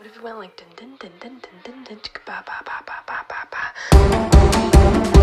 What if it went like dun dun dun dun dun dun dun ba ba ba ba ba ba ba?